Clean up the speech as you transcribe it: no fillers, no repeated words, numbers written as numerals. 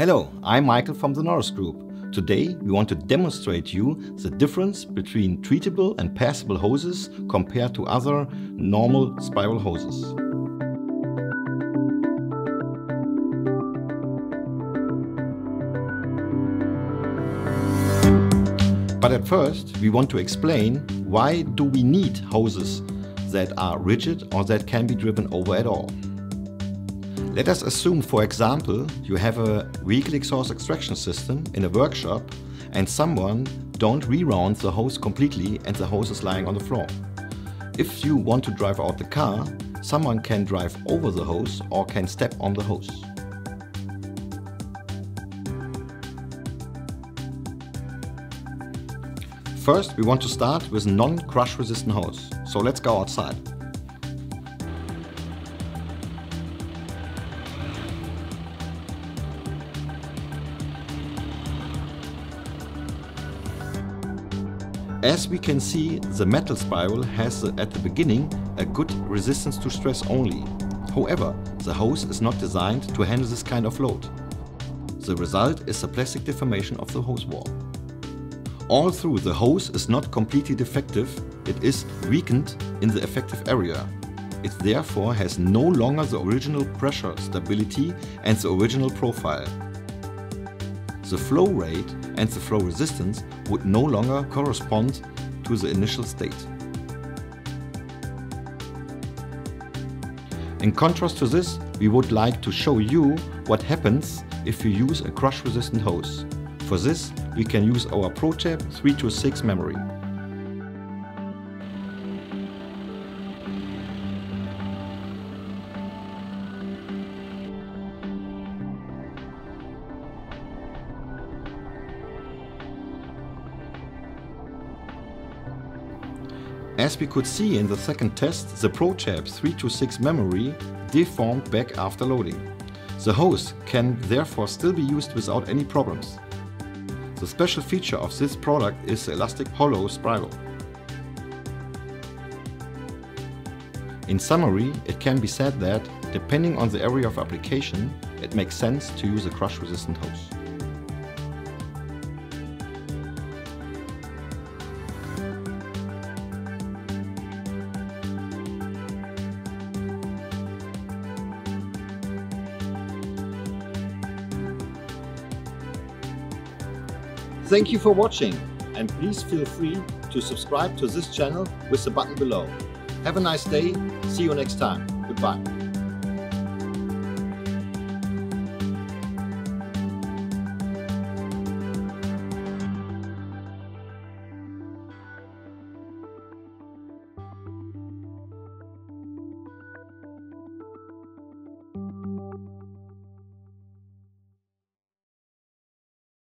Hello, I'm Michael from the NORRES Group. Today we want to demonstrate you the difference between treatable and passable hoses compared to other normal spiral hoses. But at first we want to explain why do we need hoses that are rigid or that can be driven over at all. Let us assume, for example, you have a vehicle exhaust extraction system in a workshop and someone don't reround the hose completely and the hose is lying on the floor. If you want to drive out the car, someone can drive over the hose or can step on the hose. First, we want to start with a non-crush resistant hose, so let's go outside. As we can see, the metal spiral has, at the beginning, a good resistance to stress only. However, the hose is not designed to handle this kind of load. The result is a plastic deformation of the hose wall. All through, the hose is not completely defective, it is weakened in the effective area. It therefore has no longer the original pressure, stability and the original profile. The flow rate and the flow resistance would no longer correspond to the initial state. In contrast to this, we would like to show you what happens if you use a crush-resistant hose. For this, we can use our ProChap 326 memory. As we could see in the second test, the ProChap 326 memory deformed back after loading. The hose can therefore still be used without any problems. The special feature of this product is the Elastic Hollow Spiral. In summary, it can be said that, depending on the area of application, it makes sense to use a crush-resistant hose. Thank you for watching, and please feel free to subscribe to this channel with the button below. Have a nice day, see you next time, goodbye.